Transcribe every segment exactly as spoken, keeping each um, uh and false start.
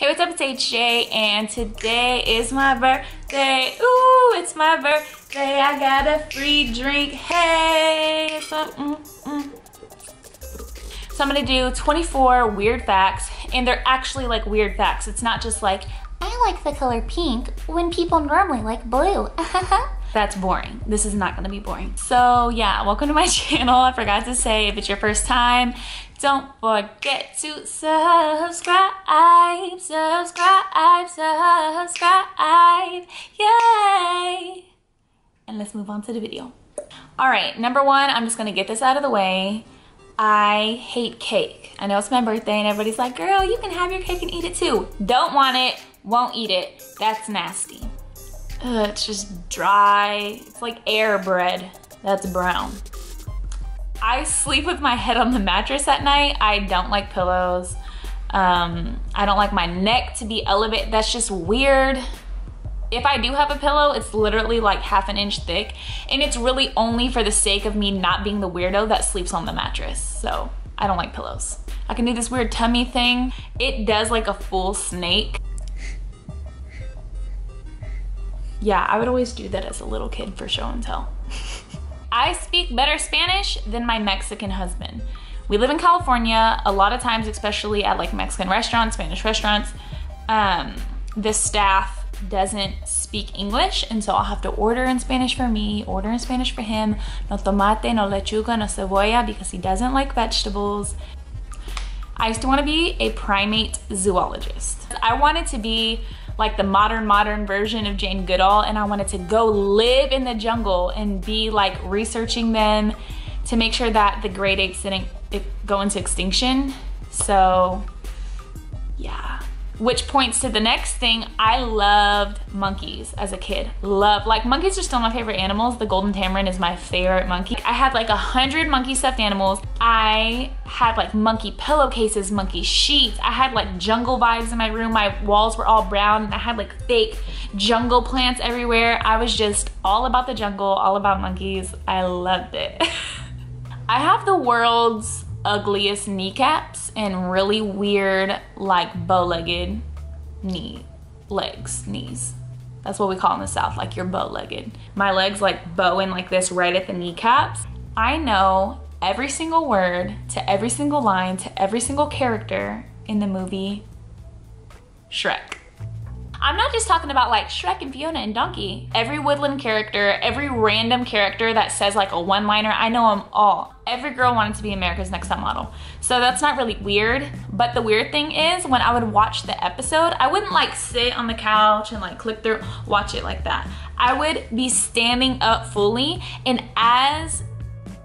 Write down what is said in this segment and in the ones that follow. Hey, what's up? It's H J, and today is my birthday. Ooh, it's my birthday. I got a free drink. Hey, what's up? Mm-mm. So I'm gonna do twenty-four weird facts, and they're actually like weird facts. It's not just like, I like the color pink when people normally like blue. That's boring. This is not gonna be boring. So yeah, welcome to my channel. I forgot to say, if it's your first time, don't forget to subscribe, subscribe, subscribe, yay! And let's move on to the video. All right, number one, I'm just gonna get this out of the way. I hate cake. I know it's my birthday and everybody's like, girl, you can have your cake and eat it too. Don't want it, won't eat it. That's nasty. Ugh, it's just dry, it's like air bread. That's brown. I sleep with my head on the mattress at night. I don't like pillows. Um, I don't like my neck to be elevated. That's just weird. If I do have a pillow, it's literally like half an inch thick, and it's really only for the sake of me not being the weirdo that sleeps on the mattress. So I don't like pillows. I can do this weird tummy thing. It does like a full snake. Yeah, I would always do that as a little kid for show and tell. I speak better Spanish than my Mexican husband. We live in California. A lot of times, especially at like Mexican restaurants, Spanish restaurants, um, the staff doesn't speak English, and so I'll have to order in Spanish for me, order in Spanish for him. No tomate, no lechuga, no cebolla, because he doesn't like vegetables. I used to want to be a primate zoologist. I wanted to be like the modern, modern version of Jane Goodall, and I wanted to go live in the jungle and be like researching them to make sure that the great apes didn't go into extinction. So yeah. Which points to the next thing, I loved monkeys as a kid. Love, like monkeys are still my favorite animals. The golden tamarin is my favorite monkey. I had like a hundred monkey stuffed animals. I had like monkey pillowcases, monkey sheets. I had like jungle vibes in my room. My walls were all brown, and I had like fake jungle plants everywhere. I was just all about the jungle, all about monkeys. I loved it. I have the world's ugliest kneecaps and really weird like bow-legged knee legs knees. That's what we call in the South, like you're bow-legged. My legs like bowing like this right at the kneecaps. I know every single word to every single line to every single character in the movie Shrek. I'm not just talking about like Shrek and Fiona and Donkey. Every woodland character, every random character that says like a one-liner, I know them all. Every girl wanted to be America's Next Top Model. So that's not really weird, but the weird thing is when I would watch the episode, I wouldn't like sit on the couch and like click through, watch it like that. I would be standing up fully, and as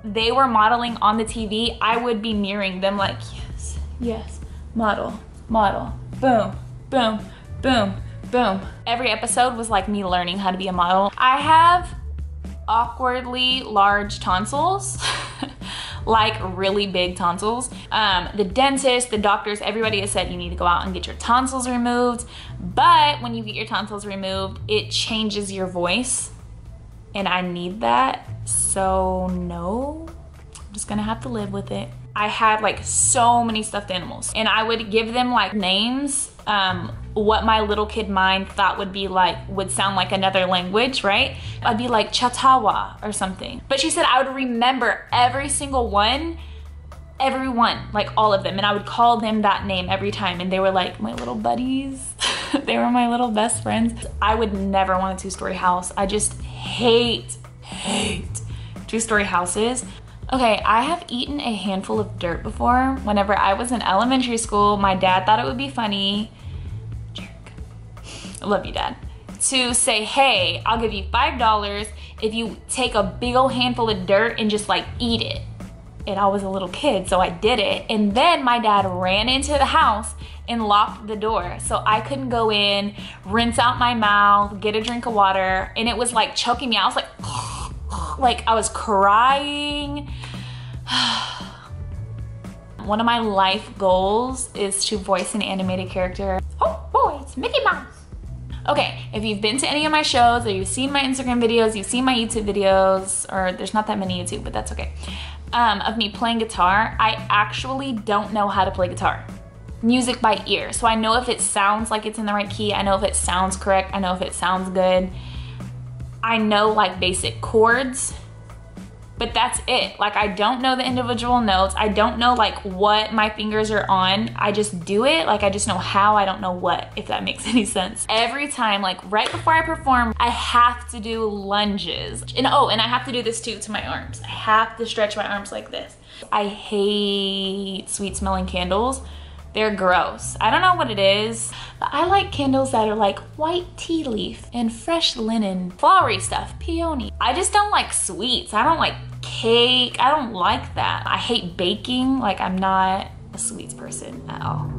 they were modeling on the T V, I would be mirroring them like, yes, yes, model, model, boom, boom, boom. Boom. Every episode was like me learning how to be a model. I have awkwardly large tonsils, like really big tonsils. Um, the dentist, the doctors, everybody has said you need to go out and get your tonsils removed. But when you get your tonsils removed, it changes your voice, and I need that. So no, I'm just gonna have to live with it. I had like so many stuffed animals, and I would give them like names, um, what my little kid mind thought would be like, would sound like another language, right? I'd be like Chatawa or something. But she said I would remember every single one, every one, like all of them. And I would call them that name every time. And they were like my little buddies. They were my little best friends. I would never want a two-story house. I just hate, hate two-story houses. Okay, I have eaten a handful of dirt before. Whenever I was in elementary school, my dad thought it would be funny, jerk, I love you dad, to say, hey, I'll give you five dollars if you take a big old handful of dirt and just like eat it. And I was a little kid, so I did it. And then my dad ran into the house and locked the door. So I couldn't go in, rinse out my mouth, get a drink of water. And it was like choking me out. I was like, oh. Like I was crying. One of my life goals is to voice an animated character. Oh boy, it's Mickey Mouse. Okay, if you've been to any of my shows or you've seen my Instagram videos, you've seen my YouTube videos, or there's not that many YouTube, but that's okay, um, of me playing guitar, I actually don't know how to play guitar. music by ear. So I know if it sounds like it's in the right key, I know if it sounds correct, I know if it sounds good. I know like basic chords, but that's it. Like I don't know the individual notes. I don't know like what my fingers are on. I just do it. Like I just know how, I don't know what, if that makes any sense. Every time, like right before I perform, I have to do lunges. And oh, and I have to do this too to my arms. I have to stretch my arms like this. I hate sweet smelling candles. They're gross. I don't know what it is, but I like candles that are like white tea leaf and fresh linen, flowery stuff, peony. I just don't like sweets. I don't like cake. I don't like that. I hate baking. Like I'm not a sweets person at all.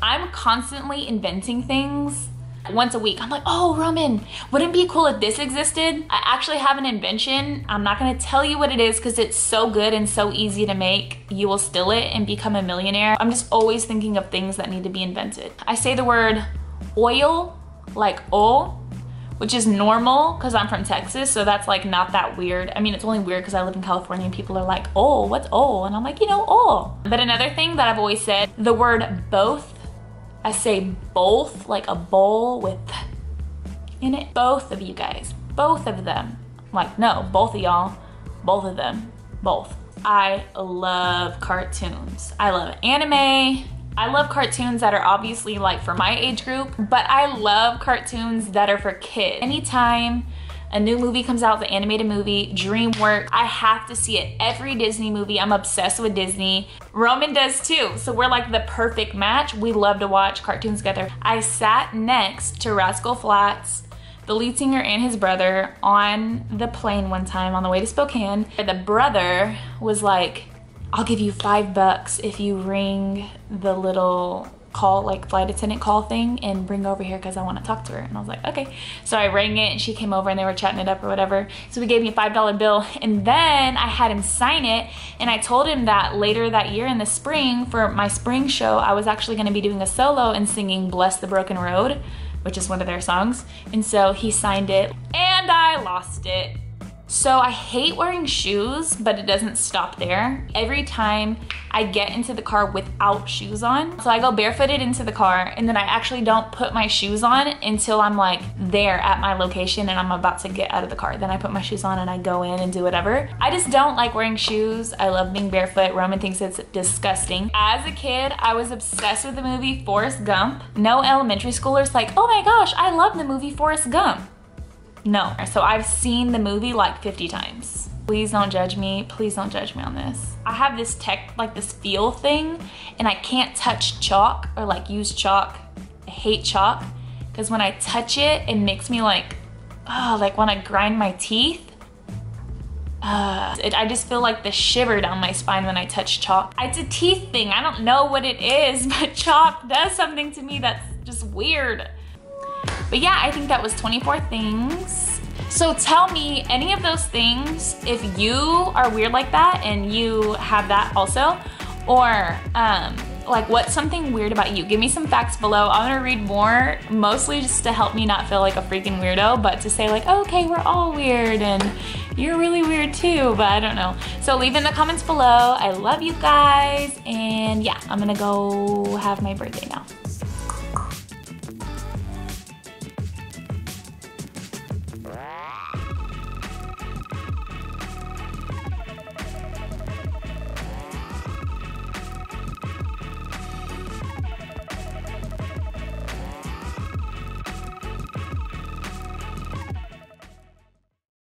I'm constantly inventing things. Once a week, I'm like, oh, Roman, wouldn't it be cool if this existed? I actually have an invention. I'm not gonna tell you what it is because it's so good and so easy to make. You will steal it and become a millionaire. I'm just always thinking of things that need to be invented. I say the word oil, like oil, which is normal because I'm from Texas, so that's like not that weird. I mean, it's only weird because I live in California and people are like, oh, what's oil? And I'm like, you know, oil. But another thing that I've always said, the word both, I say both, like a bowl with in it. Both of you guys, both of them. I'm like, no, both of y'all, both of them, both. I love cartoons. I love anime. I love cartoons that are obviously like for my age group, but I love cartoons that are for kids. Anytime a new movie comes out, the animated movie, DreamWorks, I have to see it. Every Disney movie, I'm obsessed with Disney. Roman does too, so we're like the perfect match. We love to watch cartoons together. I sat next to Rascal Flatts, the lead singer and his brother, on the plane one time on the way to Spokane. The brother was like, I'll give you five bucks if you ring the little call, like flight attendant call thing, and bring over here because I want to talk to her. And I was like, okay. So I rang it and she came over and they were chatting it up or whatever. So he gave me a five dollar bill and then I had him sign it. And I told him that later that year in the spring for my spring show, I was actually going to be doing a solo and singing Bless the Broken Road, which is one of their songs. And so he signed it and I lost it. So I hate wearing shoes, but it doesn't stop there. Every time I get into the car without shoes on, so I go barefooted into the car and then I actually don't put my shoes on until I'm like there at my location and I'm about to get out of the car. Then I put my shoes on and I go in and do whatever. I just don't like wearing shoes. I love being barefoot. Roman thinks it's disgusting. As a kid, I was obsessed with the movie Forrest Gump. No elementary schooler's like, oh my gosh, I love the movie Forrest Gump. No. So I've seen the movie like fifty times. Please don't judge me. Please don't judge me on this. I have this tech, like this feel thing, and I can't touch chalk or like use chalk. I hate chalk because when I touch it, it makes me like, oh, like when I grind my teeth. Uh, it, I just feel like the shiver down my spine when I touch chalk. It's a teeth thing. I don't know what it is, but chalk does something to me that's just weird. But yeah, I think that was twenty-four things. So tell me any of those things if you are weird like that and you have that also, or um, like what's something weird about you? Give me some facts below. I'm gonna read more, mostly just to help me not feel like a freaking weirdo, but to say like, oh, okay, we're all weird and you're really weird too, but I don't know. So leave in the comments below. I love you guys. And yeah, I'm gonna go have my birthday now.